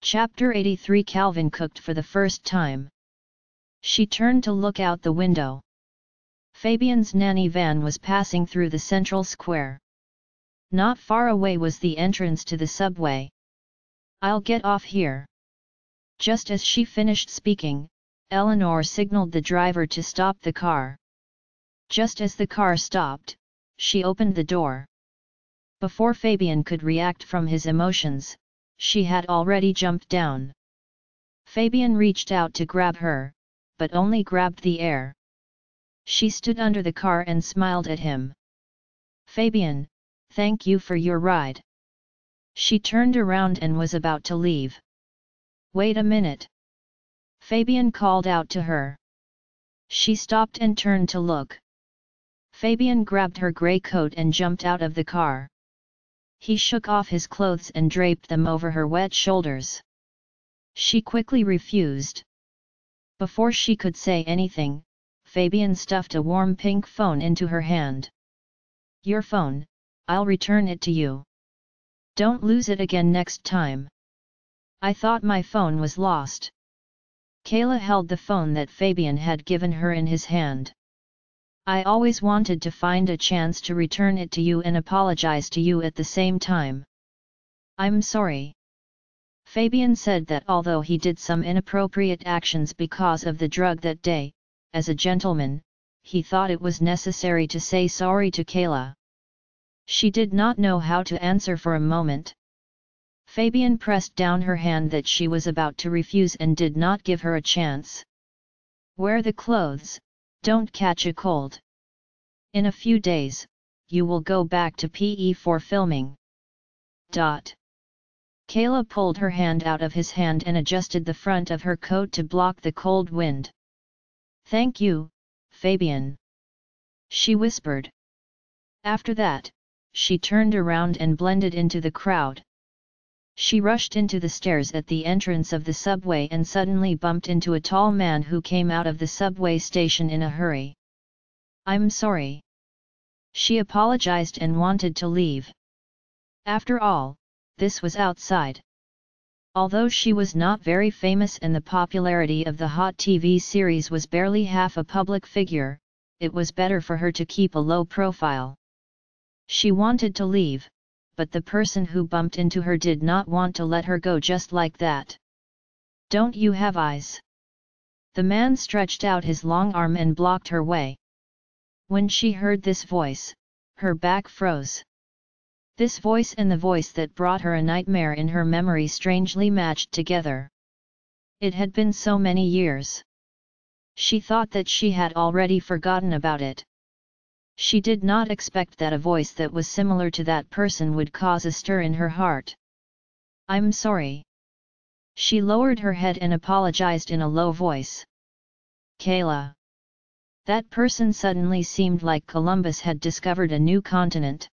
Chapter 83 Calvin cooked for the first time. She turned to look out the window. Fabian's nanny van was passing through the central square. Not far away was the entrance to the subway. "I'll get off here." Just as she finished speaking, Eleanor signaled the driver to stop the car. Just as the car stopped, she opened the door. Before Fabian could react from his emotions, she had already jumped down. Fabian reached out to grab her, but only grabbed the air. She stood under the car and smiled at him. "Fabian, thank you for your ride." She turned around and was about to leave. "Wait a minute," Fabian called out to her. She stopped and turned to look. Fabian grabbed her gray coat and jumped out of the car. He shook off his clothes and draped them over her wet shoulders. She quickly refused. Before she could say anything, Fabian stuffed a warm pink phone into her hand. "Your phone, I'll return it to you. Don't lose it again next time." "I thought my phone was lost." Kayla held the phone that Fabian had given her in his hand. "I always wanted to find a chance to return it to you and apologize to you at the same time." "I'm sorry." Fabian said that although he did some inappropriate actions because of the drug that day, as a gentleman, he thought it was necessary to say sorry to Kayla. She did not know how to answer for a moment. Fabian pressed down her hand that she was about to refuse and did not give her a chance. "Wear the clothes, don't catch a cold. In a few days, you will go back to PE for filming." Kayla pulled her hand out of his hand and adjusted the front of her coat to block the cold wind. "Thank you, Fabian," she whispered. After that, she turned around and blended into the crowd. She rushed into the stairs at the entrance of the subway and suddenly bumped into a tall man who came out of the subway station in a hurry. "I'm sorry." She apologized and wanted to leave. After all, this was outside. Although she was not very famous and the popularity of the hot TV series was barely half a public figure, it was better for her to keep a low profile. She wanted to leave, but the person who bumped into her did not want to let her go just like that. "Don't you have eyes?" The man stretched out his long arm and blocked her way. When she heard this voice, her back froze. This voice and the voice that brought her a nightmare in her memory strangely matched together. It had been so many years. She thought that she had already forgotten about it. She did not expect that a voice that was similar to that person would cause a stir in her heart. "I'm sorry." She lowered her head and apologized in a low voice. "Kayla." That person suddenly seemed like Columbus had discovered a new continent.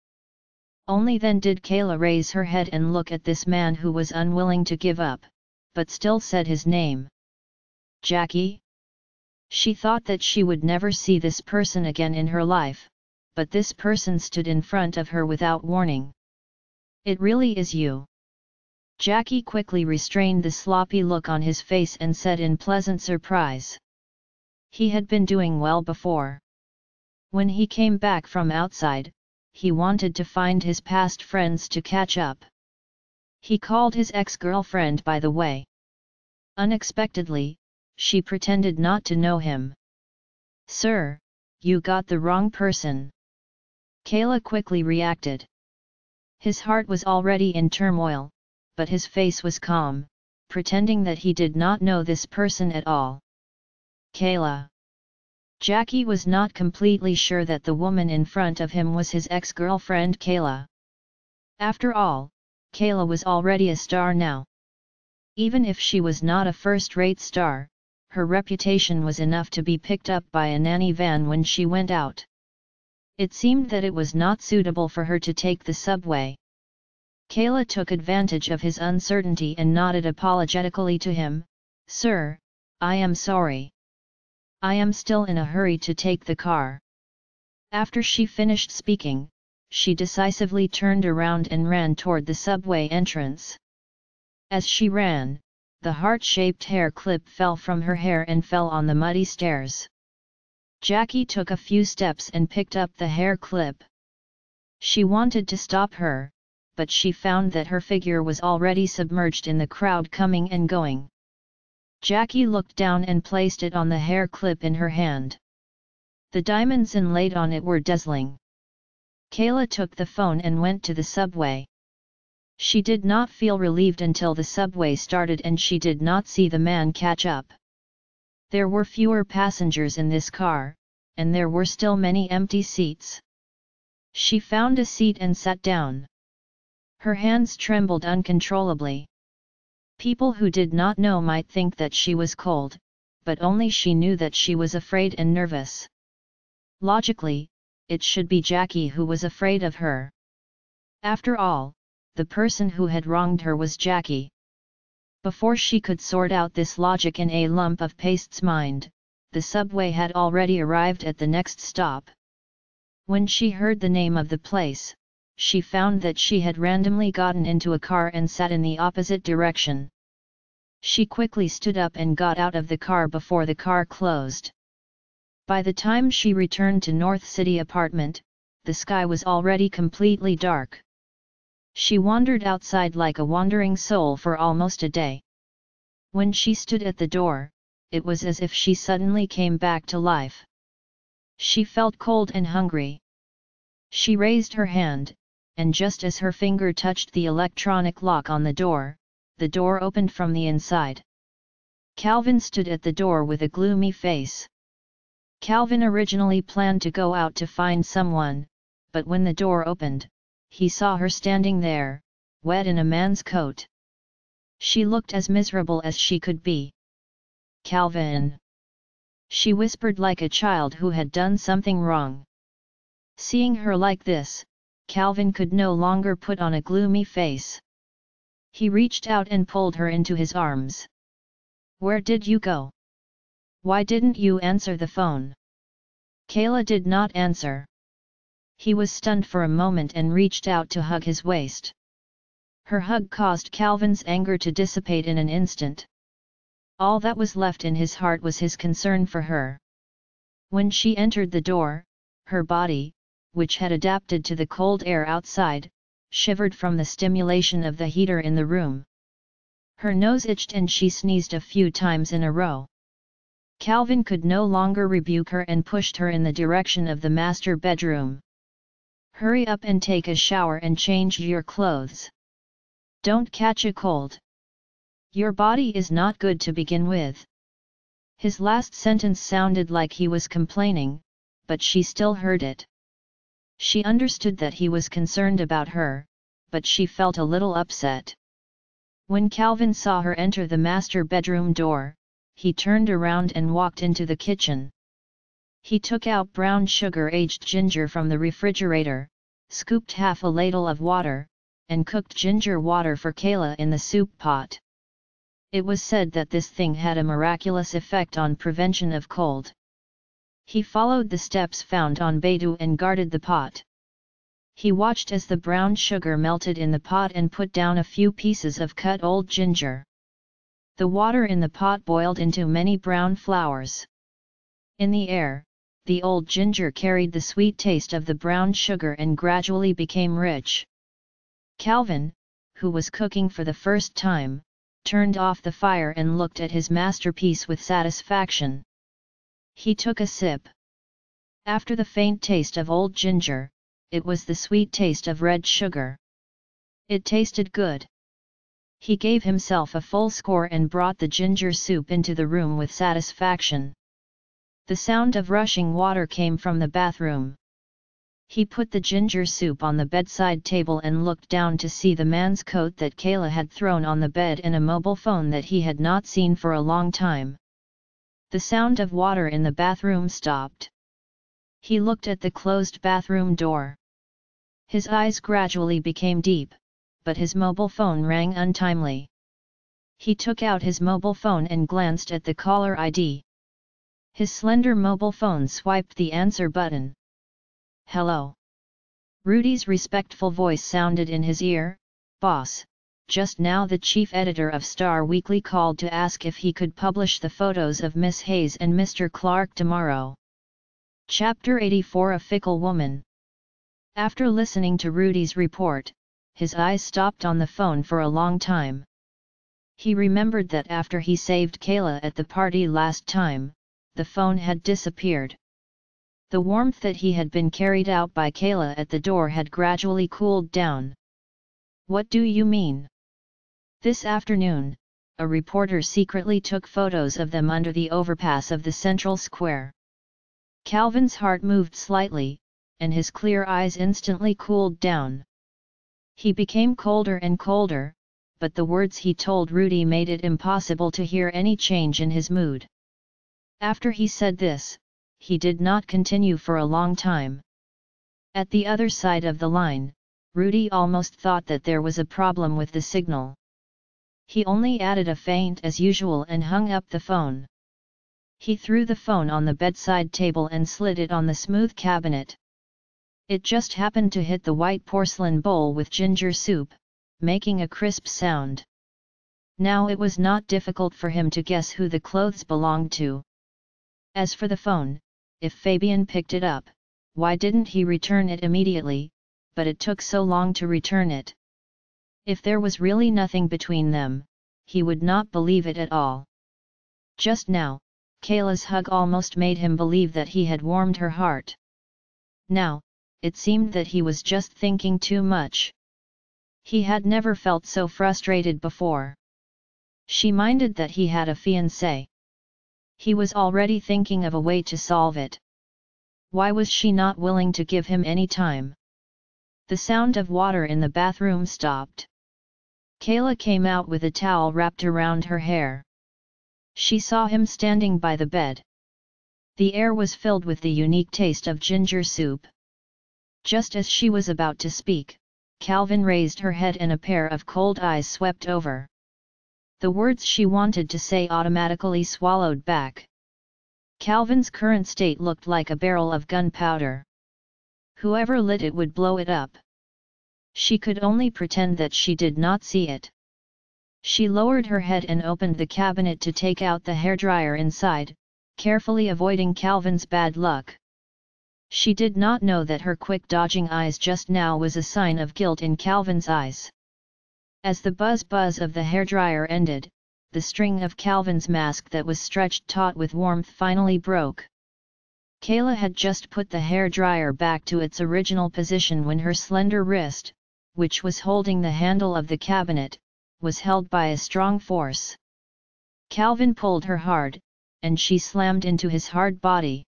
Only then did Kayla raise her head and look at this man who was unwilling to give up, but still said his name. "Jackie?" She thought that she would never see this person again in her life. But this person stood in front of her without warning. "It really is you." Jackie quickly restrained the sloppy look on his face and said in pleasant surprise. He had been doing well before. When he came back from outside, he wanted to find his past friends to catch up. He called his ex-girlfriend by the way. Unexpectedly, she pretended not to know him. "Sir, you got the wrong person." Kayla quickly reacted. His heart was already in turmoil, but his face was calm, pretending that he did not know this person at all. "Kayla." Jackie was not completely sure that the woman in front of him was his ex-girlfriend Kayla. After all, Kayla was already a star now. Even if she was not a first-rate star, her reputation was enough to be picked up by a nanny van when she went out. It seemed that it was not suitable for her to take the subway. Kayla took advantage of his uncertainty and nodded apologetically to him. "Sir, I am sorry. I am still in a hurry to take the car." After she finished speaking, she decisively turned around and ran toward the subway entrance. As she ran, the heart-shaped hair clip fell from her hair and fell on the muddy stairs. Jackie took a few steps and picked up the hair clip. She wanted to stop her, but she found that her figure was already submerged in the crowd coming and going. Jackie looked down and placed it on the hair clip in her hand. The diamonds inlaid on it were dazzling. Kayla took the phone and went to the subway. She did not feel relieved until the subway started and she did not see the man catch up. There were fewer passengers in this car, and there were still many empty seats. She found a seat and sat down. Her hands trembled uncontrollably. People who did not know might think that she was cold, but only she knew that she was afraid and nervous. Logically, it should be Jackie who was afraid of her. After all, the person who had wronged her was Jackie. Before she could sort out this logic in a lump of paste's mind, the subway had already arrived at the next stop. When she heard the name of the place, she found that she had randomly gotten into a car and sat in the opposite direction. She quickly stood up and got out of the car before the car closed. By the time she returned to North City apartment, the sky was already completely dark. She wandered outside like a wandering soul for almost a day. When she stood at the door, it was as if she suddenly came back to life. She felt cold and hungry. She raised her hand, and just as her finger touched the electronic lock on the door opened from the inside. Calvin stood at the door with a gloomy face. Calvin originally planned to go out to find someone, but when the door opened, he saw her standing there, wet in a man's coat. She looked as miserable as she could be. "Calvin," she whispered like a child who had done something wrong. Seeing her like this, Calvin could no longer put on a gloomy face. He reached out and pulled her into his arms. "Where did you go? Why didn't you answer the phone?" Kayla did not answer. He was stunned for a moment and reached out to hug his waist. Her hug caused Calvin's anger to dissipate in an instant. All that was left in his heart was his concern for her. When she entered the door, her body, which had adapted to the cold air outside, shivered from the stimulation of the heater in the room. Her nose itched and she sneezed a few times in a row. Calvin could no longer rebuke her and pushed her in the direction of the master bedroom. "Hurry up and take a shower and change your clothes. Don't catch a cold. Your body is not good to begin with." His last sentence sounded like he was complaining, but she still heard it. She understood that he was concerned about her, but she felt a little upset. When Calvin saw her enter the master bedroom door, he turned around and walked into the kitchen. He took out brown sugar-aged ginger from the refrigerator, scooped half a ladle of water, and cooked ginger water for Kayla in the soup pot. It was said that this thing had a miraculous effect on prevention of cold. He followed the steps found on Baidu and guarded the pot. He watched as the brown sugar melted in the pot and put down a few pieces of cut old ginger. The water in the pot boiled into many brown flowers. In the air, the old ginger carried the sweet taste of the brown sugar and gradually became rich. Calvin, who was cooking for the first time, turned off the fire and looked at his masterpiece with satisfaction. He took a sip. After the faint taste of old ginger, it was the sweet taste of red sugar. It tasted good. He gave himself a full score and brought the ginger soup into the room with satisfaction. The sound of rushing water came from the bathroom. He put the ginger soup on the bedside table and looked down to see the man's coat that Kayla had thrown on the bed and a mobile phone that he had not seen for a long time. The sound of water in the bathroom stopped. He looked at the closed bathroom door. His eyes gradually became deep, but his mobile phone rang untimely. He took out his mobile phone and glanced at the caller ID. His slender mobile phone swiped the answer button. "Hello." Rudy's respectful voice sounded in his ear, "Boss, just now the chief editor of Star Weekly called to ask if he could publish the photos of Miss Hayes and Mr. Clark tomorrow. Chapter 84: A Fickle Woman. After listening to Rudy's report, his eyes stopped on the phone for a long time. He remembered that after he saved Kayla at the party last time, the phone had disappeared. The warmth that he had been carried out by Kayla at the door had gradually cooled down. "What do you mean?" This afternoon, a reporter secretly took photos of them under the overpass of the central square. Calvin's heart moved slightly, and his clear eyes instantly cooled down. He became colder and colder, but the words he told Rudy made it impossible to hear any change in his mood. After he said this, he did not continue for a long time. At the other side of the line, Rudy almost thought that there was a problem with the signal. He only added a feint as usual and hung up the phone. He threw the phone on the bedside table and slid it on the smooth cabinet. It just happened to hit the white porcelain bowl with ginger soup, making a crisp sound. Now it was not difficult for him to guess who the clothes belonged to. As for the phone, if Fabian picked it up, why didn't he return it immediately, but it took so long to return it. If there was really nothing between them, he would not believe it at all. Just now, Kayla's hug almost made him believe that he had warmed her heart. Now, it seemed that he was just thinking too much. He had never felt so frustrated before. She minded that he had a fiancé. He was already thinking of a way to solve it. Why was she not willing to give him any time? The sound of water in the bathroom stopped. Kayla came out with a towel wrapped around her hair. She saw him standing by the bed. The air was filled with the unique taste of ginger soup. Just as she was about to speak, Calvin raised her head and a pair of cold eyes swept over. The words she wanted to say automatically swallowed back. Calvin's current state looked like a barrel of gunpowder. Whoever lit it would blow it up. She could only pretend that she did not see it. She lowered her head and opened the cabinet to take out the hairdryer inside, carefully avoiding Calvin's bad luck. She did not know that her quick dodging eyes just now was a sign of guilt in Calvin's eyes. As the buzz of the hairdryer ended, the string of Calvin's mask that was stretched taut with warmth finally broke. Kayla had just put the hairdryer back to its original position when her slender wrist, which was holding the handle of the cabinet, was held by a strong force. Calvin pulled her hard, and she slammed into his hard body.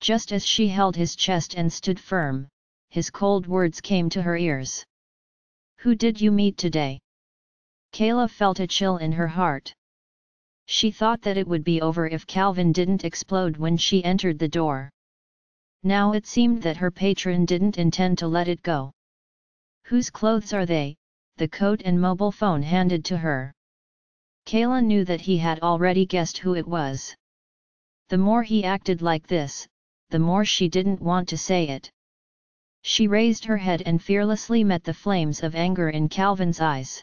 Just as she held his chest and stood firm, his cold words came to her ears. "Who did you meet today?" Kayla felt a chill in her heart. She thought that it would be over if Calvin didn't explode when she entered the door. Now it seemed that her patron didn't intend to let it go. "Whose clothes are they?" The coat and mobile phone handed to her. Kayla knew that he had already guessed who it was. The more he acted like this, the more she didn't want to say it. She raised her head and fearlessly met the flames of anger in Calvin's eyes.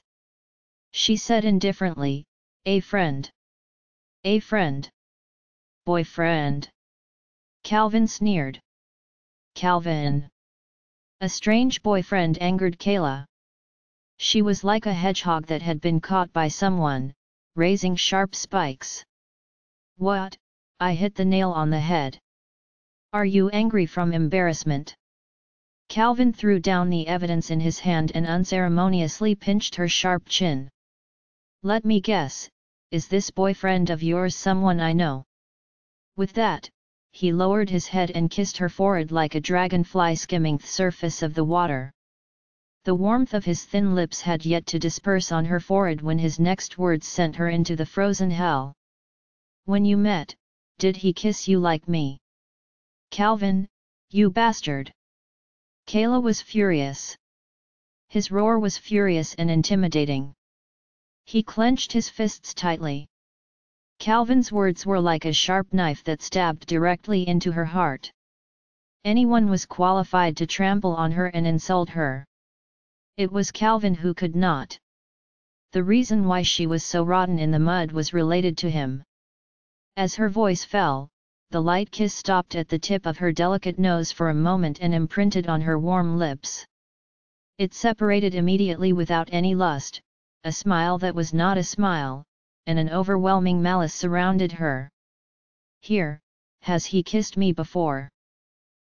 She said indifferently, "A friend." "A friend? Boyfriend?" Calvin sneered. Calvin. A strange boyfriend angered Kayla. She was like a hedgehog that had been caught by someone, raising sharp spikes. "What? I hit the nail on the head. Are you angry from embarrassment?" Calvin threw down the evidence in his hand and unceremoniously pinched her sharp chin. "Let me guess. Is this boyfriend of yours someone I know?" With that, he lowered his head and kissed her forehead like a dragonfly skimming the surface of the water. The warmth of his thin lips had yet to disperse on her forehead when his next words sent her into the frozen hell. "When you met, did he kiss you like me?" "Calvin, you bastard!" Kayla was furious. His roar was furious and intimidating. He clenched his fists tightly. Calvin's words were like a sharp knife that stabbed directly into her heart. Anyone was qualified to trample on her and insult her. It was Calvin who could not. The reason why she was so rotten in the mud was related to him. As her voice fell, the light kiss stopped at the tip of her delicate nose for a moment and imprinted on her warm lips. It separated immediately without any lust, a smile that was not a smile, and an overwhelming malice surrounded her. Here, has he kissed me before?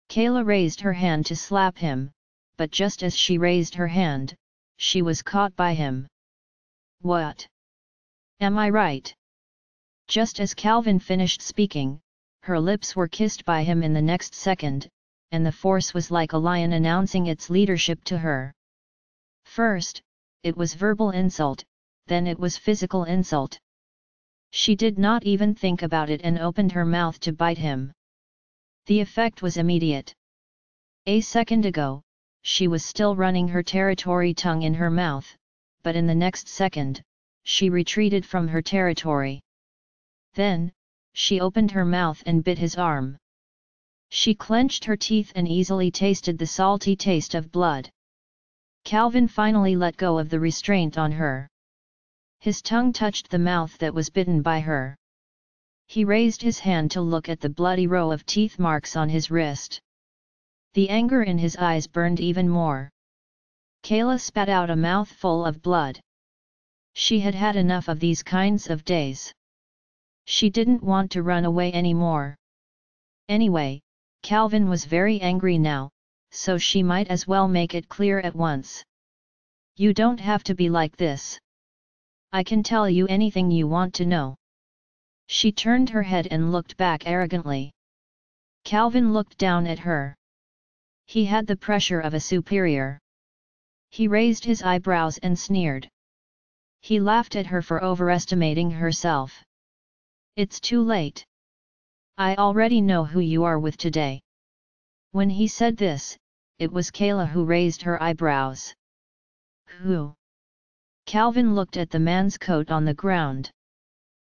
Kayla raised her hand to slap him, but just as she raised her hand, she was caught by him. What? Am I right? Just as Calvin finished speaking, her lips were kissed by him in the next second, and the force was like a lion announcing its leadership to her. First, it was verbal insult, then it was physical insult. She did not even think about it and opened her mouth to bite him. The effect was immediate. A second ago, she was still running her territory tongue in her mouth, but in the next second, she retreated from her territory. Then, she opened her mouth and bit his arm. She clenched her teeth and easily tasted the salty taste of blood. Calvin finally let go of the restraint on her. His tongue touched the mouth that was bitten by her. He raised his hand to look at the bloody row of teeth marks on his wrist. The anger in his eyes burned even more. Kayla spat out a mouthful of blood. She had had enough of these kinds of days. She didn't want to run away anymore. Anyway, Calvin was very angry now, so she might as well make it clear at once. You don't have to be like this. I can tell you anything you want to know. She turned her head and looked back arrogantly. Calvin looked down at her. He had the pressure of a superior. He raised his eyebrows and sneered. He laughed at her for overestimating herself. It's too late. I already know who you are with today. When he said this, it was Kayla who raised her eyebrows. Who? Calvin looked at the man's coat on the ground.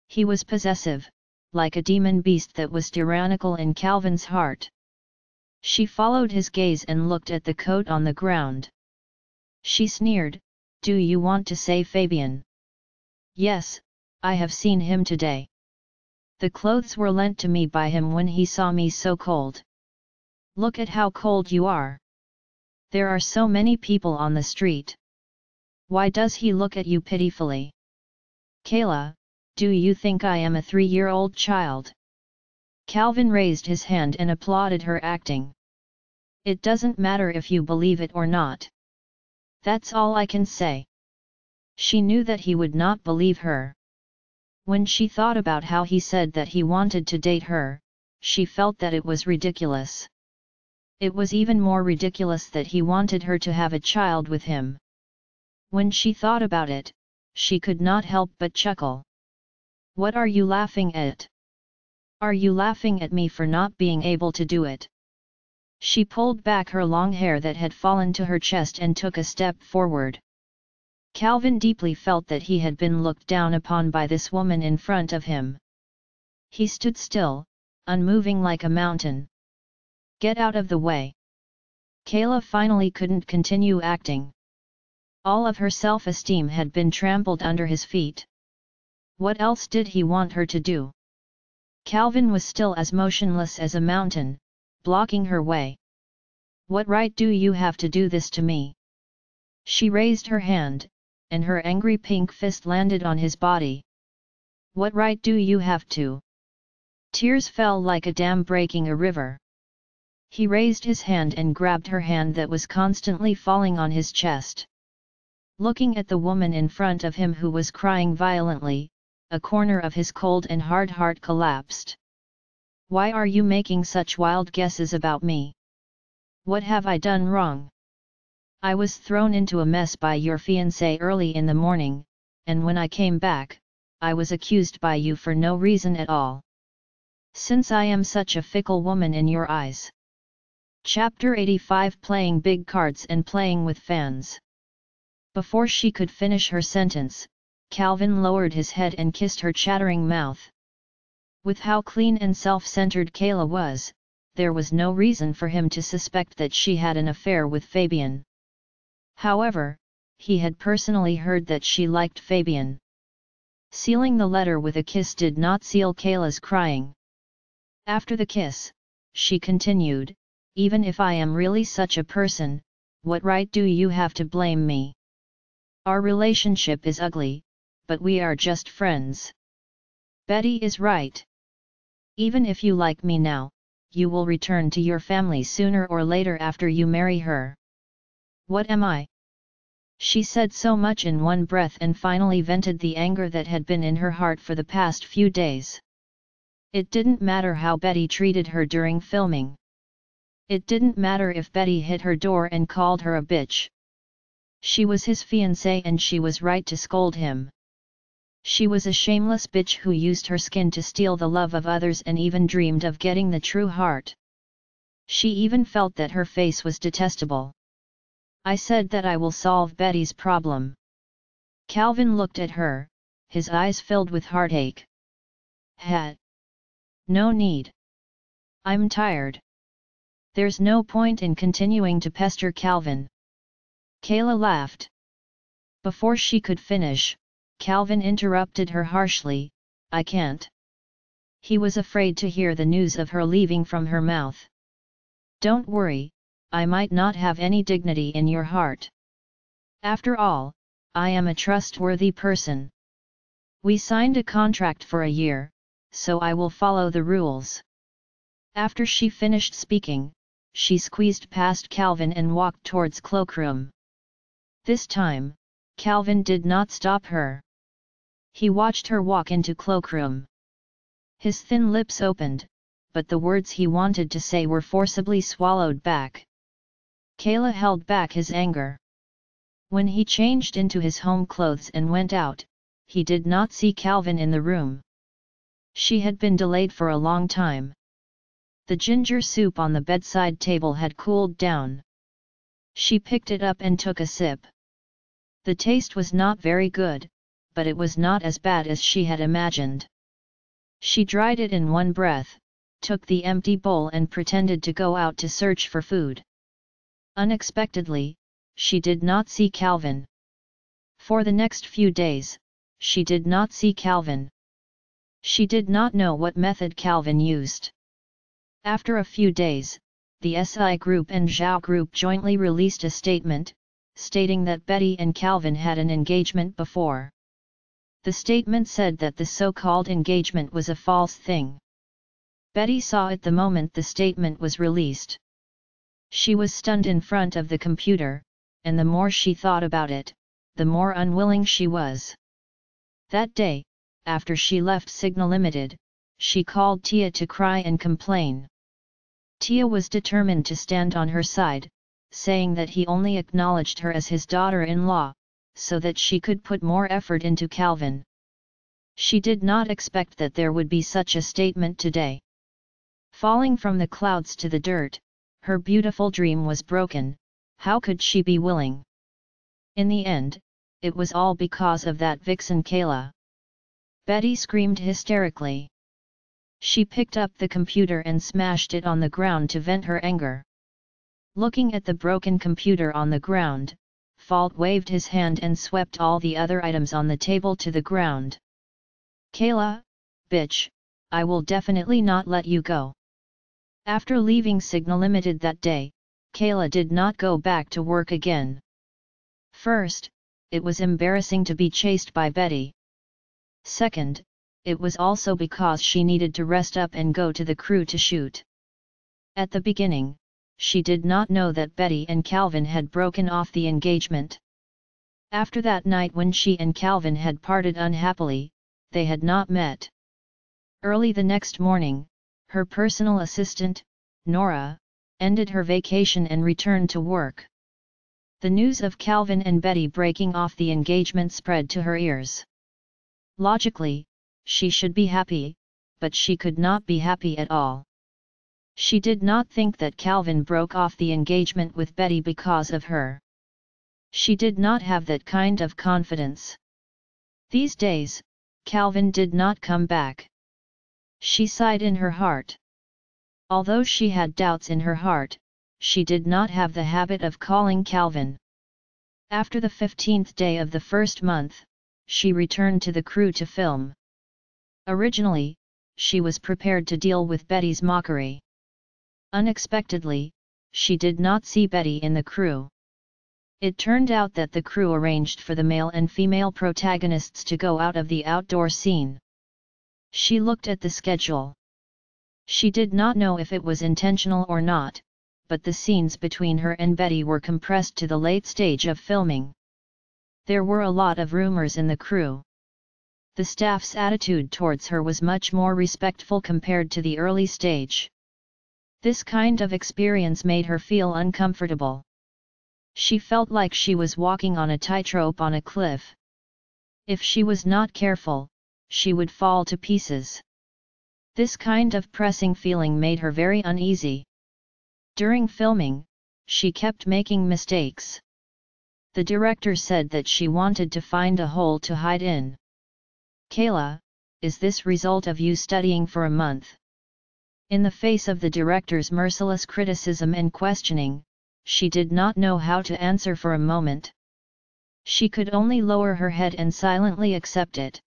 He was possessive, like a demon beast that was tyrannical in Calvin's heart. She followed his gaze and looked at the coat on the ground. She sneered, "Do you want to say Fabian?" "Yes, I have seen him today. The clothes were lent to me by him when he saw me so cold." "Look at how cold you are. There are so many people on the street. Why does he look at you pitifully? Kayla, do you think I am a 3-year-old child?" Calvin raised his hand and applauded her acting. "It doesn't matter if you believe it or not. That's all I can say." She knew that he would not believe her. When she thought about how he said that he wanted to date her, she felt that it was ridiculous. It was even more ridiculous that he wanted her to have a child with him. When she thought about it, she could not help but chuckle. "What are you laughing at? Are you laughing at me for not being able to do it?" She pulled back her long hair that had fallen to her chest and took a step forward. Calvin deeply felt that he had been looked down upon by this woman in front of him. He stood still, unmoving like a mountain. "Get out of the way." Kayla finally couldn't continue acting. All of her self-esteem had been trampled under his feet. What else did he want her to do? Calvin was still as motionless as a mountain, blocking her way. "What right do you have to do this to me?" She raised her hand, and her angry pink fist landed on his body. "What right do you have to?" Tears fell like a dam breaking a river. He raised his hand and grabbed her hand that was constantly falling on his chest. Looking at the woman in front of him who was crying violently, a corner of his cold and hard heart collapsed. "Why are you making such wild guesses about me? What have I done wrong? I was thrown into a mess by your fiancé early in the morning, and when I came back, I was accused by you for no reason at all. Since I am such a fickle woman in your eyes." Chapter 85: Playing Big Cards and Playing with Fans. Before she could finish her sentence, Calvin lowered his head and kissed her chattering mouth. With how clean and self-centered Kayla was, there was no reason for him to suspect that she had an affair with Fabian. However, he had personally heard that she liked Fabian. Sealing the letter with a kiss did not seal Kayla's crying. After the kiss, she continued, "Even if I am really such a person, what right do you have to blame me? Our relationship is ugly, but we are just friends. Betty is right. Even if you like me now, you will return to your family sooner or later after you marry her. What am I?" She said so much in one breath and finally vented the anger that had been in her heart for the past few days. It didn't matter how Betty treated her during filming. It didn't matter if Betty hit her door and called her a bitch. She was his fiancée and she was right to scold him. She was a shameless bitch who used her skin to steal the love of others and even dreamed of getting the true heart. She even felt that her face was detestable. "I said that I will solve Betty's problem." Calvin looked at her, his eyes filled with heartache. "Had no need. I'm tired. There's no point in continuing to pester Calvin." Kayla laughed. Before she could finish, Calvin interrupted her harshly, "I can't." He was afraid to hear the news of her leaving from her mouth. "Don't worry, I might not have any dignity in your heart. After all, I am a trustworthy person. We signed a contract for a year, so I will follow the rules." After she finished speaking, she squeezed past Calvin and walked towards cloakroom. This time, Calvin did not stop her. He watched her walk into cloakroom. His thin lips opened, but the words he wanted to say were forcibly swallowed back. Kayla held back his anger. When he changed into his home clothes and went out, he did not see Calvin in the room. She had been delayed for a long time. The ginger soup on the bedside table had cooled down. She picked it up and took a sip. The taste was not very good, but it was not as bad as she had imagined. She dried it in one breath, took the empty bowl and pretended to go out to search for food. Unexpectedly, she did not see Calvin. For the next few days, she did not see Calvin. She did not know what method Calvin used. After a few days, the SI group and Zhao group jointly released a statement, stating that Betty and Calvin had an engagement before. The statement said that the so-called engagement was a false thing. Betty saw it the moment the statement was released. She was stunned in front of the computer, and the more she thought about it, the more unwilling she was. That day, after she left Signal Limited, she called Tia to cry and complain. Tia was determined to stand on her side, saying that he only acknowledged her as his daughter-in-law, so that she could put more effort into Calvin. She did not expect that there would be such a statement today. Falling from the clouds to the dirt, her beautiful dream was broken. How could she be willing? In the end, it was all because of that vixen Kayla. Betty screamed hysterically. She picked up the computer and smashed it on the ground to vent her anger. Looking at the broken computer on the ground, Fault waved his hand and swept all the other items on the table to the ground. "Kayla, bitch, I will definitely not let you go." After leaving Signal Limited that day, Kayla did not go back to work again. First, it was embarrassing to be chased by Betty. Second, it was also because she needed to rest up and go to the crew to shoot. At the beginning, she did not know that Betty and Calvin had broken off the engagement. After that night when she and Calvin had parted unhappily, they had not met. Early the next morning, her personal assistant, Nora, ended her vacation and returned to work. The news of Calvin and Betty breaking off the engagement spread to her ears. Logically, she should be happy, but she could not be happy at all. She did not think that Calvin broke off the engagement with Betty because of her. She did not have that kind of confidence. These days, Calvin did not come back. She sighed in her heart. Although she had doubts in her heart, she did not have the habit of calling Calvin. After the 15th day of the first month, she returned to the crew to film. Originally, she was prepared to deal with Betty's mockery. Unexpectedly, she did not see Betty in the crew. It turned out that the crew arranged for the male and female protagonists to go out of the outdoor scene. She looked at the schedule. She did not know if it was intentional or not, but the scenes between her and Betty were compressed to the late stage of filming. There were a lot of rumors in the crew. The staff's attitude towards her was much more respectful compared to the early stage. This kind of experience made her feel uncomfortable. She felt like she was walking on a tightrope on a cliff. If she was not careful, she would fall to pieces. This kind of pressing feeling made her very uneasy. During filming, she kept making mistakes. The director said that she wanted to find a hole to hide in. Kayla, is this result of you studying for a month? In the face of the director's merciless criticism and questioning, she did not know how to answer for a moment. She could only lower her head and silently accept it.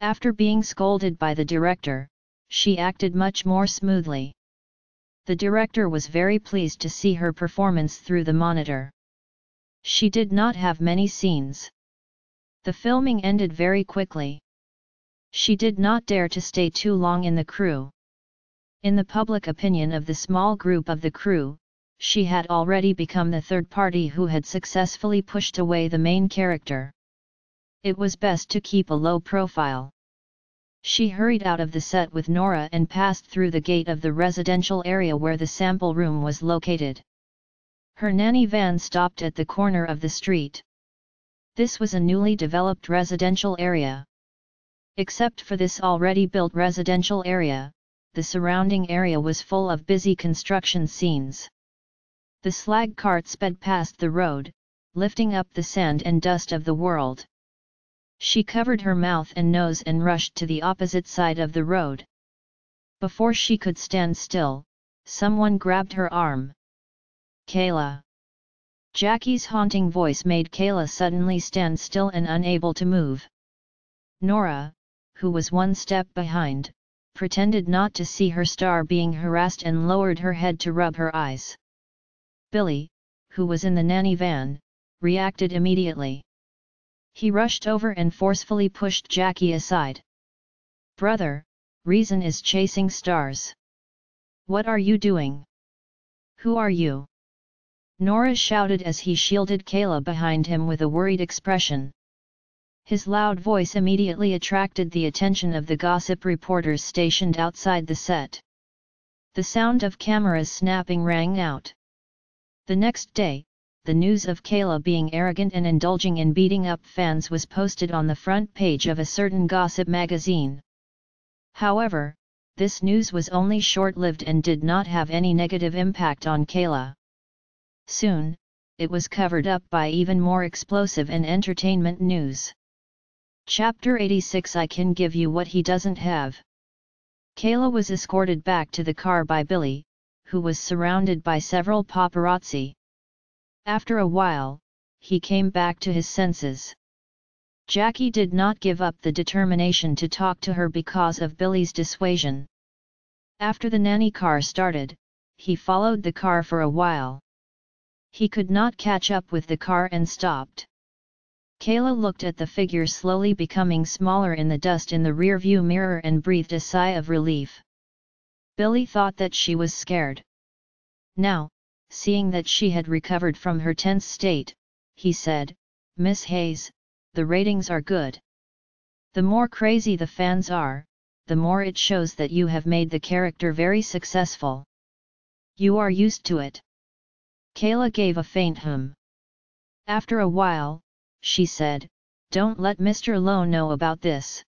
After being scolded by the director, she acted much more smoothly. The director was very pleased to see her performance through the monitor. She did not have many scenes. The filming ended very quickly. She did not dare to stay too long in the crew. In the public opinion of the small group of the crew, she had already become the third party who had successfully pushed away the main character. It was best to keep a low profile. She hurried out of the set with Nora and passed through the gate of the residential area where the sample room was located. Her nanny van stopped at the corner of the street. This was a newly developed residential area. Except for this already built residential area, the surrounding area was full of busy construction scenes. The slag cart sped past the road, lifting up the sand and dust of the world. She covered her mouth and nose and rushed to the opposite side of the road. Before she could stand still, someone grabbed her arm. Kayla. Jackie's haunting voice made Kayla suddenly stand still and unable to move. Nora, who was one step behind, pretended not to see her star being harassed and lowered her head to rub her eyes. Billy, who was in the nanny van, reacted immediately. He rushed over and forcefully pushed Jackie aside. "Brother, reason is chasing stars. What are you doing? Who are you?" Nora shouted as he shielded Kayla behind him with a worried expression. His loud voice immediately attracted the attention of the gossip reporters stationed outside the set. The sound of cameras snapping rang out. The next day, the news of Kayla being arrogant and indulging in beating up fans was posted on the front page of a certain gossip magazine. However, this news was only short-lived and did not have any negative impact on Kayla. Soon, it was covered up by even more explosive and entertainment news. Chapter 86: I Can Give You What He Doesn't Have. Kayla was escorted back to the car by Billy, who was surrounded by several paparazzi. After a while, he came back to his senses. Jackie did not give up the determination to talk to her because of Billy's dissuasion. After the nanny car started, he followed the car for a while. He could not catch up with the car and stopped. Kayla looked at the figure slowly becoming smaller in the dust in the rearview mirror and breathed a sigh of relief. Billy thought that she was scared. Now, seeing that she had recovered from her tense state, he said, "Miss Hayes, the ratings are good. The more crazy the fans are, the more it shows that you have made the character very successful. You are used to it." Kayla gave a faint hum. After a while, she said, "Don't let Mr. Lowe know about this."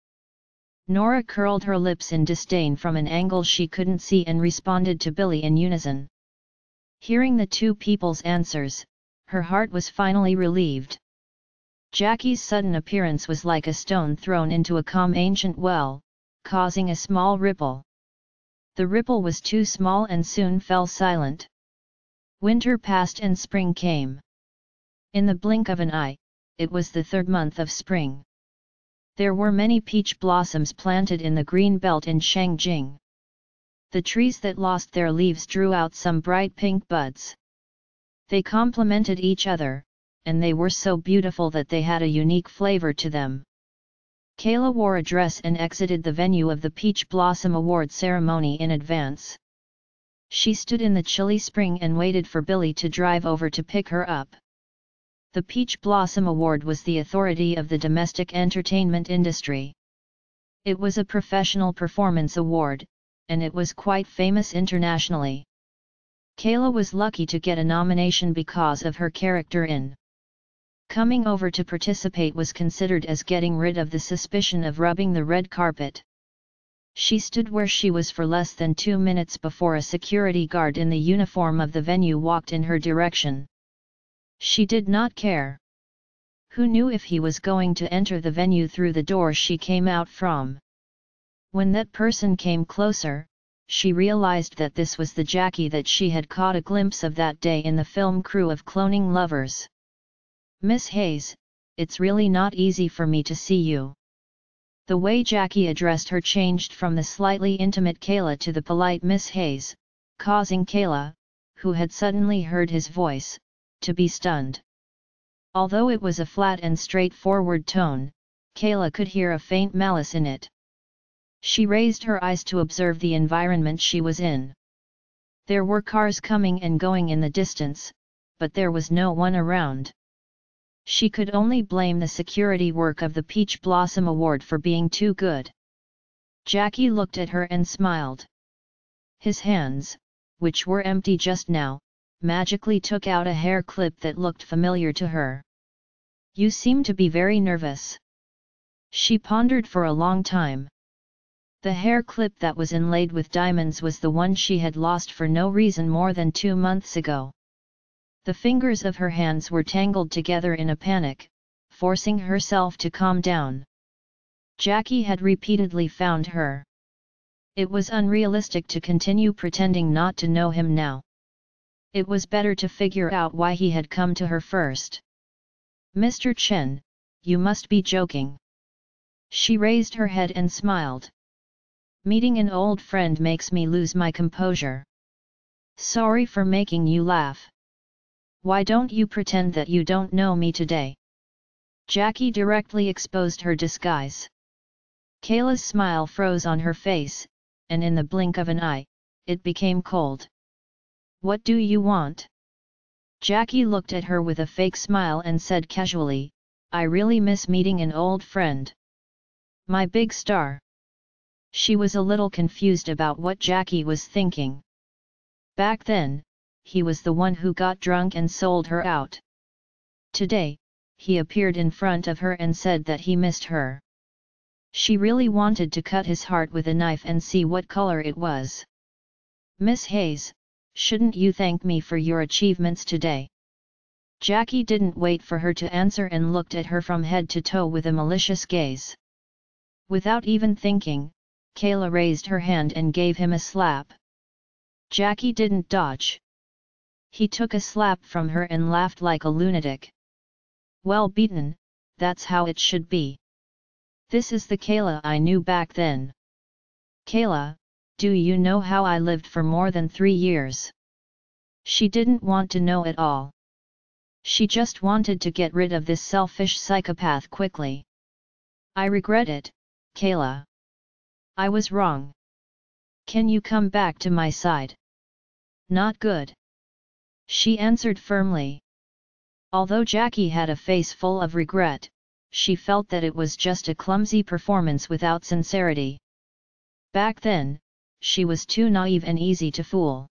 Nora curled her lips in disdain from an angle she couldn't see and responded to Billy in unison. Hearing the two people's answers, her heart was finally relieved. Jackie's sudden appearance was like a stone thrown into a calm ancient well, causing a small ripple. The ripple was too small and soon fell silent. Winter passed and spring came. In the blink of an eye, it was the third month of spring. There were many peach blossoms planted in the green belt in Shangjing. The trees that lost their leaves drew out some bright pink buds. They complemented each other, and they were so beautiful that they had a unique flavor to them. Kayla wore a dress and exited the venue of the Peach Blossom Award ceremony in advance. She stood in the chilly spring and waited for Billy to drive over to pick her up. The Peach Blossom Award was the authority of the domestic entertainment industry. It was a professional performance award, and it was quite famous internationally. Kayla was lucky to get a nomination because of her character in. Coming over to participate was considered as getting rid of the suspicion of rubbing the red carpet. She stood where she was for less than 2 minutes before a security guard in the uniform of the venue walked in her direction. She did not care. Who knew if he was going to enter the venue through the door she came out from? When that person came closer, she realized that this was the Jackie that she had caught a glimpse of that day in the film Crew of Cloning Lovers. "Miss Hayes, it's really not easy for me to see you." The way Jackie addressed her changed from the slightly intimate Kayla to the polite Miss Hayes, causing Kayla, who had suddenly heard his voice, to be stunned. Although it was a flat and straightforward tone, Kayla could hear a faint malice in it. She raised her eyes to observe the environment she was in. There were cars coming and going in the distance, but there was no one around. She could only blame the security work of the Peach Blossom Award for being too good. Jackie looked at her and smiled. His hands, which were empty just now, magically took out a hair clip that looked familiar to her. "You seem to be very nervous." She pondered for a long time. The hair clip that was inlaid with diamonds was the one she had lost for no reason more than 2 months ago. The fingers of her hands were tangled together in a panic, forcing herself to calm down. Jackie had repeatedly found her. It was unrealistic to continue pretending not to know him now. It was better to figure out why he had come to her first. "Mr. Chen, you must be joking." She raised her head and smiled. "Meeting an old friend makes me lose my composure. Sorry for making you laugh. Why don't you pretend that you don't know me today?" Jackie directly exposed her disguise. Kayla's smile froze on her face, and in the blink of an eye, it became cold. "What do you want?" Jackie looked at her with a fake smile and said casually, "I really miss meeting an old friend. My big star." She was a little confused about what Jackie was thinking. Back then, he was the one who got drunk and sold her out. Today, he appeared in front of her and said that he missed her. She really wanted to cut his heart with a knife and see what color it was. "Miss Hayes, shouldn't you thank me for your achievements today?" Jackie didn't wait for her to answer and looked at her from head to toe with a malicious gaze. Without even thinking, Kayla raised her hand and gave him a slap. Jackie didn't dodge. He took a slap from her and laughed like a lunatic. "Well beaten, that's how it should be. This is the Kayla I knew back then. Kayla, do you know how I lived for more than 3 years?" She didn't want to know at all. She just wanted to get rid of this selfish psychopath quickly. "I regret it, Kayla. I was wrong. Can you come back to my side?" "Not good," she answered firmly. Although Jackie had a face full of regret, she felt that it was just a clumsy performance without sincerity. Back then, she was too naive and easy to fool.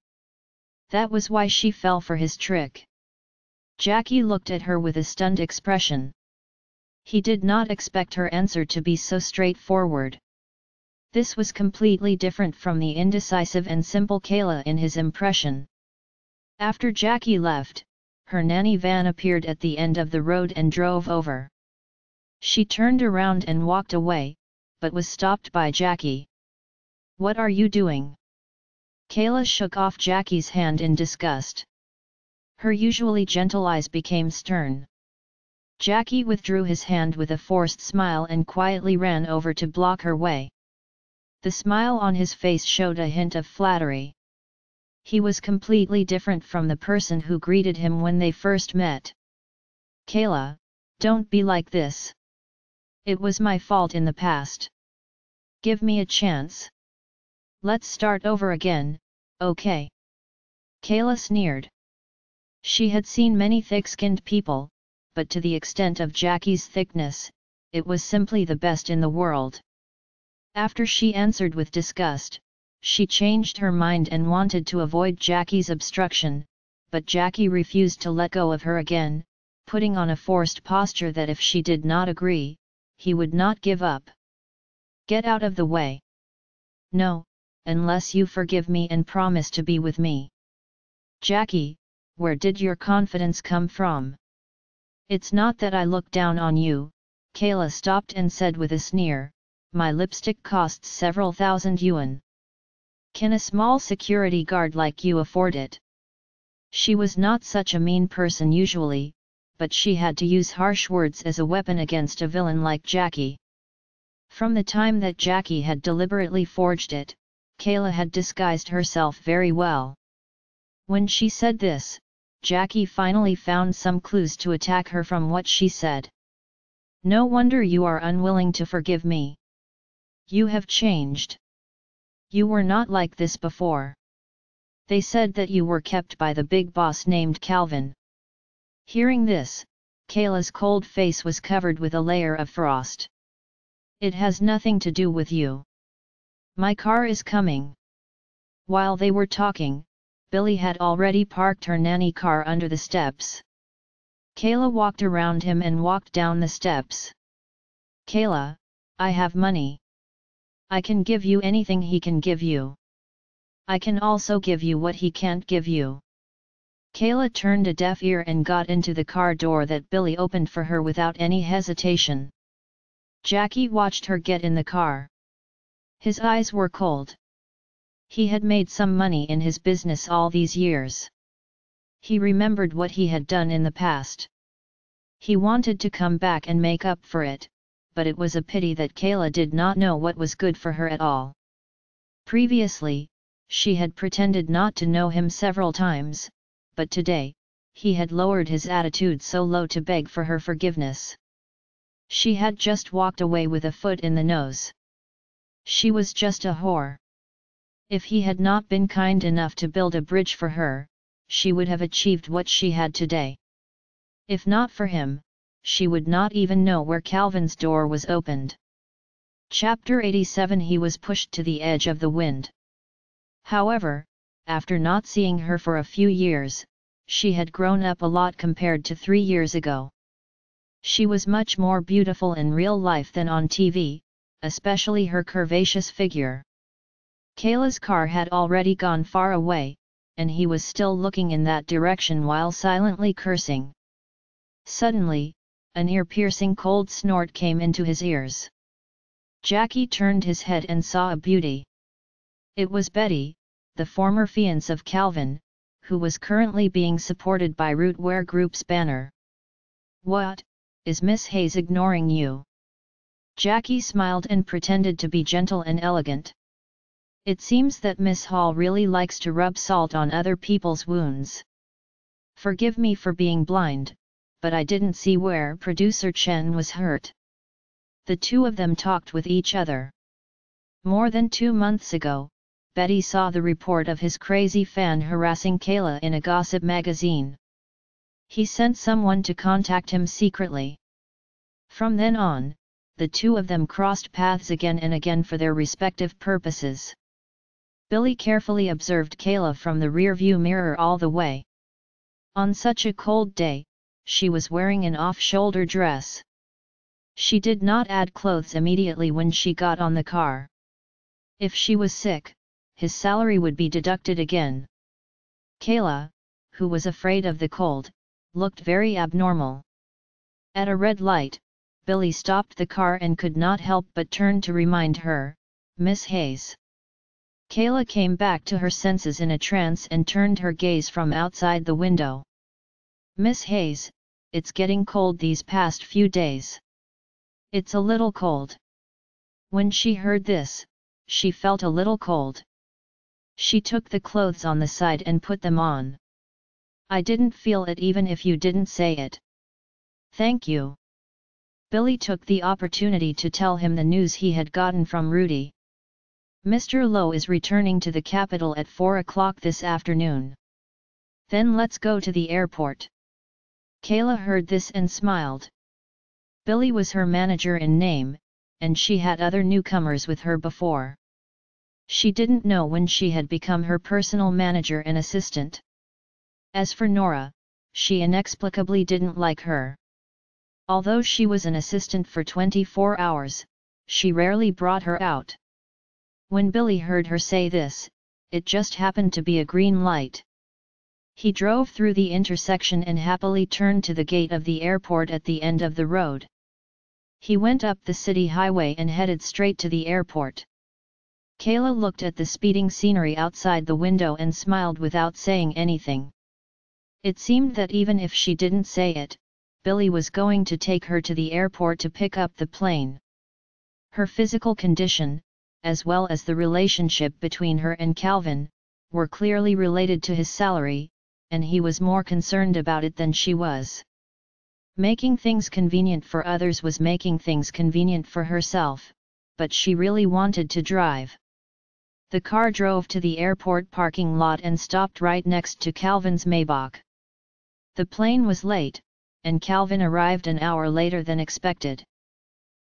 That was why she fell for his trick. Jackie looked at her with a stunned expression. He did not expect her answer to be so straightforward. This was completely different from the indecisive and simple Kayla in his impression. After Jackie left, her nanny van appeared at the end of the road and drove over. She turned around and walked away, but was stopped by Jackie. "What are you doing?" Kayla shook off Jackie's hand in disgust. Her usually gentle eyes became stern. Jackie withdrew his hand with a forced smile and quietly ran over to block her way. The smile on his face showed a hint of flattery. He was completely different from the person who greeted him when they first met. "Kayla, don't be like this. It was my fault in the past. Give me a chance. Let's start over again, okay?" Kayla sneered. She had seen many thick-skinned people, but to the extent of Jackie's thickness, it was simply the best in the world. After she answered with disgust, she changed her mind and wanted to avoid Jackie's obstruction, but Jackie refused to let go of her again, putting on a forced posture that if she did not agree, he would not give up. "Get out of the way. No, unless you forgive me and promise to be with me." "Jackie, where did your confidence come from?" "It's not that I look down on you," Kayla stopped and said with a sneer, "my lipstick costs several thousand yuan. Can a small security guard like you afford it?" She was not such a mean person usually, but she had to use harsh words as a weapon against a villain like Jackie. From the time that Jackie had deliberately forged it, Kayla had disguised herself very well. When she said this, Jackie finally found some clues to attack her from what she said. "No wonder you are unwilling to forgive me. You have changed. You were not like this before. They said that you were kept by the big boss named Calvin." Hearing this, Kayla's cold face was covered with a layer of frost. "It has nothing to do with you. My car is coming." While they were talking, Billy had already parked her nanny car under the steps. Kayla walked around him and walked down the steps. "Kayla, I have money. I can give you anything he can give you. I can also give you what he can't give you." Kayla turned a deaf ear and got into the car door that Billy opened for her without any hesitation. Jackie watched her get in the car. His eyes were cold. He had made some money in his business all these years. He remembered what he had done in the past. He wanted to come back and make up for it, but it was a pity that Kayla did not know what was good for her at all. Previously, she had pretended not to know him several times, but today, he had lowered his attitude so low to beg for her forgiveness. She had just walked away with a foot in the nose. She was just a whore. If he had not been kind enough to build a bridge for her, she would have achieved what she had today. If not for him, she would not even know where Calvin's door was opened. Chapter 87. He was pushed to the edge of the wind. However, after not seeing her for a few years, she had grown up a lot compared to 3 years ago. She was much more beautiful in real life than on TV, especially her curvaceous figure. Kayla's car had already gone far away, and he was still looking in that direction while silently cursing. Suddenly, an ear-piercing cold snort came into his ears. Jackie turned his head and saw a beauty. It was Betty, the former fiancée of Calvin, who was currently being supported by Rootwear Group's banner. "What, is Miss Hayes ignoring you?" Jackie smiled and pretended to be gentle and elegant. "It seems that Miss Hall really likes to rub salt on other people's wounds. Forgive me for being blind, but I didn't see where producer Chen was hurt." The two of them talked with each other. More than 2 months ago, Betty saw the report of his crazy fan harassing Kayla in a gossip magazine. He sent someone to contact him secretly. From then on, the two of them crossed paths again and again for their respective purposes. Billy carefully observed Kayla from the rearview mirror all the way. On such a cold day, she was wearing an off-shoulder dress. She did not add clothes immediately when she got on the car. If she was sick, his salary would be deducted again. Kayla, who was afraid of the cold, looked very abnormal. At a red light, Billy stopped the car and could not help but turn to remind her, "Miss Hayes." Kayla came back to her senses in a trance and turned her gaze from outside the window. "Miss Hayes, it's getting cold these past few days. It's a little cold. When she heard this, she felt a little cold. She took the clothes on the side and put them on. I didn't feel it even if you didn't say it. Thank you. Billy took the opportunity to tell him the news he had gotten from Rudy. Mr. Lowe is returning to the capital at 4 o'clock this afternoon. Then let's go to the airport. Kayla heard this and smiled. Billy was her manager in name, and she had other newcomers with her before. She didn't know when she had become her personal manager and assistant. As for Nora, she inexplicably didn't like her. Although she was an assistant for 24 hours, she rarely brought her out. When Billy heard her say this, it just happened to be a green light. He drove through the intersection and happily turned to the gate of the airport at the end of the road. He went up the city highway and headed straight to the airport. Kayla looked at the speeding scenery outside the window and smiled without saying anything. It seemed that even if she didn't say it, Billy was going to take her to the airport to pick up the plane. Her physical condition, as well as the relationship between her and Calvin, were clearly related to his salary, and he was more concerned about it than she was. Making things convenient for others was making things convenient for herself, but she really wanted to drive. The car drove to the airport parking lot and stopped right next to Calvin's Maybach. The plane was late, and Calvin arrived an hour later than expected.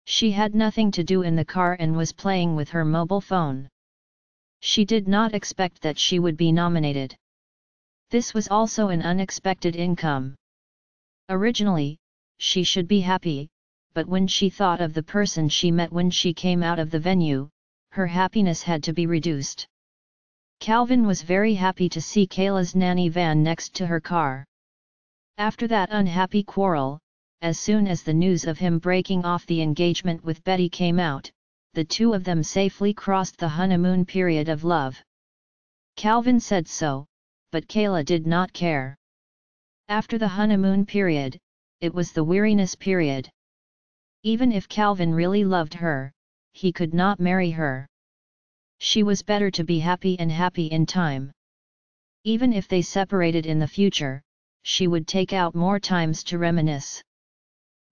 She had nothing to do in the car and was playing with her mobile phone. She did not expect that she would be nominated. This was also an unexpected income. Originally, she should be happy, but when she thought of the person she met when she came out of the venue, her happiness had to be reduced. Calvin was very happy to see Kayla's nanny van next to her car. After that unhappy quarrel, as soon as the news of him breaking off the engagement with Betty came out, the two of them safely crossed the honeymoon period of love. Calvin said so, but Kayla did not care. After the honeymoon period, it was the weariness period. Even if Calvin really loved her, he could not marry her. She was better to be happy and happy in time. Even if they separated in the future, she would take out more times to reminisce.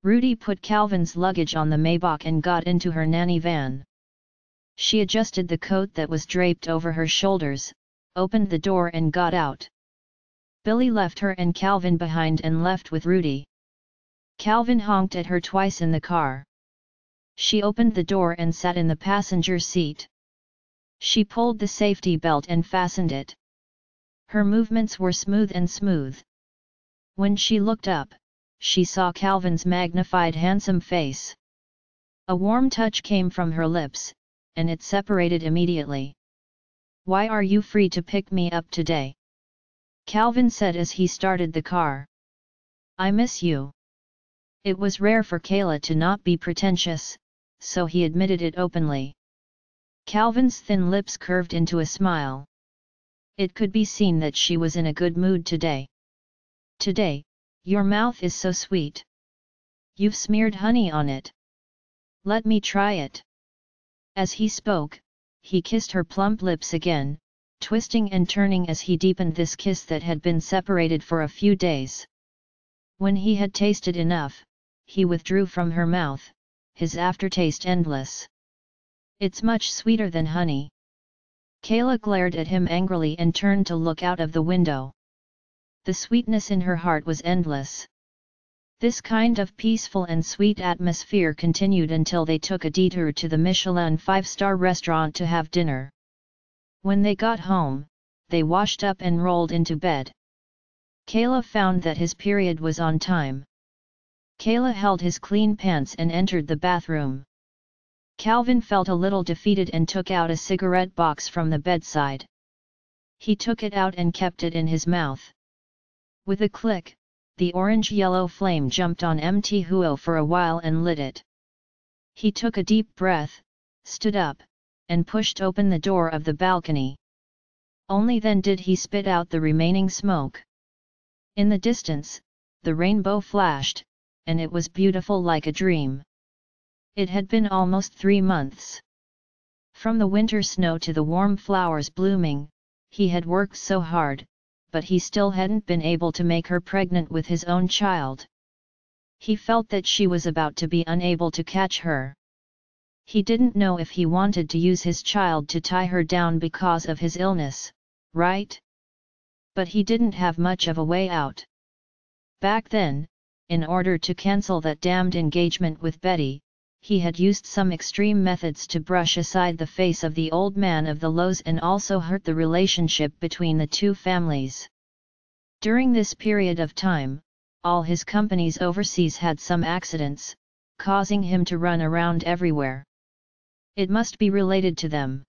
Rudy put Calvin's luggage on the Maybach and got into her nanny van. She adjusted the coat that was draped over her shoulders, opened the door and got out. Billy left her and Calvin behind and left with Rudy. Calvin honked at her twice in the car. She opened the door and sat in the passenger seat. She pulled the safety belt and fastened it. Her movements were smooth. When she looked up, she saw Calvin's magnified handsome face. A warm touch came from her lips, and it separated immediately. "Why are you free to pick me up today?" Calvin said as he started the car. "I miss you." It was rare for Kayla to not be pretentious, so he admitted it openly. Calvin's thin lips curved into a smile. It could be seen that she was in a good mood today. "Today, your mouth is so sweet. You've smeared honey on it. Let me try it." As he spoke, he kissed her plump lips again, twisting and turning as he deepened this kiss that had been separated for a few days. When he had tasted enough, he withdrew from her mouth, his aftertaste endless. "It's much sweeter than honey." Kayla glared at him angrily and turned to look out of the window. The sweetness in her heart was endless. This kind of peaceful and sweet atmosphere continued until they took a detour to the Michelin 5-star restaurant to have dinner. When they got home, they washed up and rolled into bed. Kayla found that his period was on time. Kayla held his clean pants and entered the bathroom. Calvin felt a little defeated and took out a cigarette box from the bedside. He took it out and kept it in his mouth. With a click, the orange-yellow flame jumped on empty Huo for a while and lit it. He took a deep breath, stood up, and pushed open the door of the balcony. Only then did he spit out the remaining smoke. In the distance, the rainbow flashed, and it was beautiful like a dream. It had been almost 3 months. From the winter snow to the warm flowers blooming, he had worked so hard, but he still hadn't been able to make her pregnant with his own child. He felt that she was about to be unable to catch her. He didn't know if he wanted to use his child to tie her down because of his illness, right? But he didn't have much of a way out. Back then, in order to cancel that damned engagement with Betty, he had used some extreme methods to brush aside the face of the old man of the Lows and also hurt the relationship between the two families. During this period of time, all his companies overseas had some accidents, causing him to run around everywhere. It must be related to them.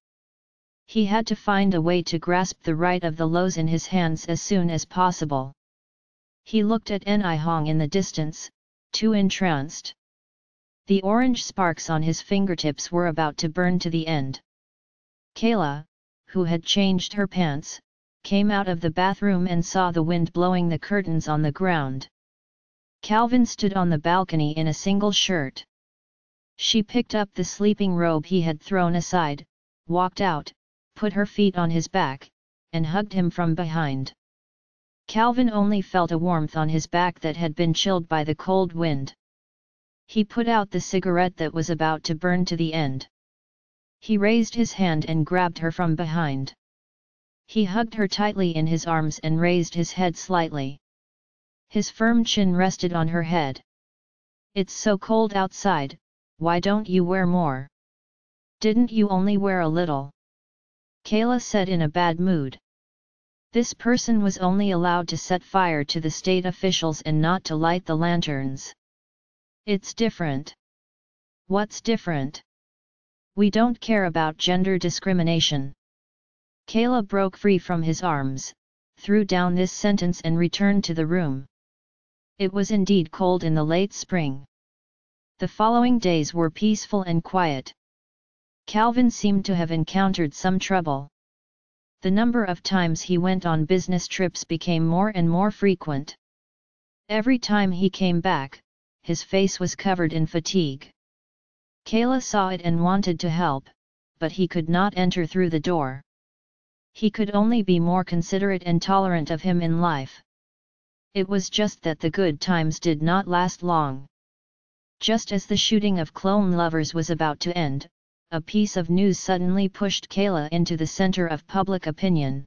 He had to find a way to grasp the right of the Lows in his hands as soon as possible. He looked at Ni Hong in the distance, too entranced. The orange sparks on his fingertips were about to burn to the end. Kayla, who had changed her pants, came out of the bathroom and saw the wind blowing the curtains on the ground. Calvin stood on the balcony in a single shirt. She picked up the sleeping robe he had thrown aside, walked out, put her feet on his back, and hugged him from behind. Calvin only felt a warmth on his back that had been chilled by the cold wind. He put out the cigarette that was about to burn to the end. He raised his hand and grabbed her from behind. He hugged her tightly in his arms and raised his head slightly. His firm chin rested on her head. "It's so cold outside, why don't you wear more? Didn't you only wear a little?" Kayla said in a bad mood. This person was only allowed to set fire to the state officials and not to light the lanterns. "It's different." "What's different?" "We don't care about gender discrimination." Kayla broke free from his arms, threw down this sentence and returned to the room. It was indeed cold in the late spring. The following days were peaceful and quiet. Calvin seemed to have encountered some trouble. The number of times he went on business trips became more and more frequent. Every time he came back, his face was covered in fatigue. Kayla saw it and wanted to help, but he could not enter through the door. He could only be more considerate and tolerant of him in life. It was just that the good times did not last long. Just as the shooting of clone lovers was about to end, a piece of news suddenly pushed Kayla into the center of public opinion.